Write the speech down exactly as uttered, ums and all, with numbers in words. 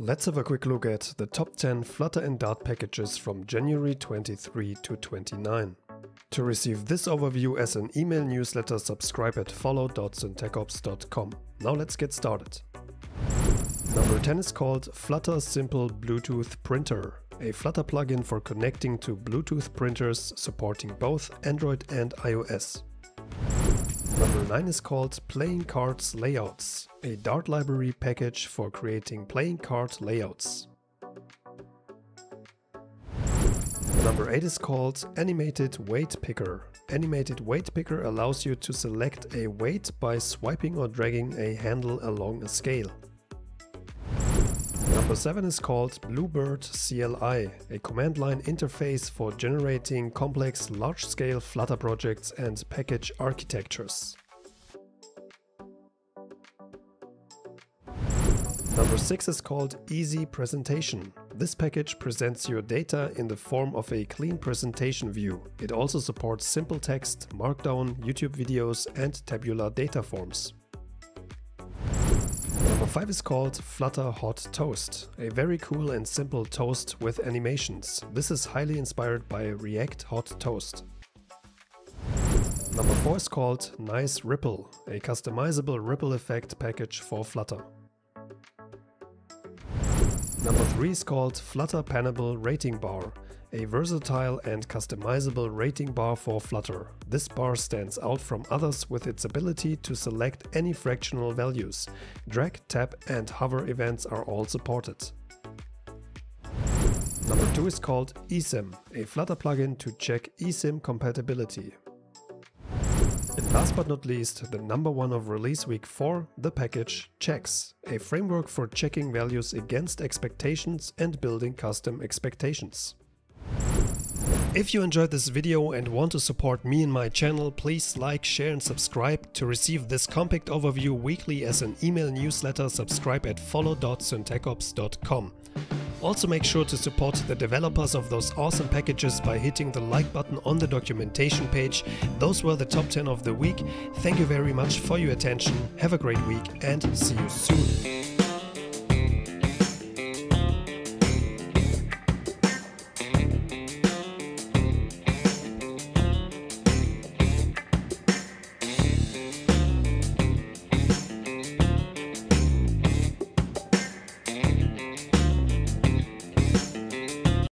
Let's have a quick look at the top ten Flutter and Dart packages from January twenty-three to twenty-nine. To receive this overview as an email newsletter, subscribe at follow dot syntacops dot com. Now let's get started. Number ten is called Flutter Simple Bluetooth Printer, a Flutter plugin for connecting to Bluetooth printers supporting both Android and iOS. Number nine is called Playing Cards Layouts, a Dart library package for creating playing card layouts. Number eight is called Animated Weight Picker. Animated Weight Picker allows you to select a weight by swiping or dragging a handle along a scale. Number seven is called Bluebird C L I, a command line interface for generating complex large-scale Flutter projects and package architectures. Number six is called Easy Presentation. This package presents your data in the form of a clean presentation view. It also supports simple text, markdown, YouTube videos, and tabular data forms. Number five is called Flutter Hot Toast, a very cool and simple toast with animations. This is highly inspired by React Hot Toast. Number four is called Nice Ripple, a customizable ripple effect package for Flutter. Number three is called Flutter Pannable Rating Bar, a versatile and customizable rating bar for Flutter. This bar stands out from others with its ability to select any fractional values. Drag, tap, and hover events are all supported. Number two is called eSIM, a Flutter plugin to check eSIM compatibility. And last but not least, the number one of release week four, the package Checks, a framework for checking values against expectations and building custom expectations. If you enjoyed this video and want to support me and my channel, please like, share and subscribe. To receive this compact overview weekly as an email newsletter, subscribe at follow dot syntacops dot com. Also make sure to support the developers of those awesome packages by hitting the like button on the documentation page. Those were the top ten of the week. Thank you very much for your attention. Have a great week and see you soon.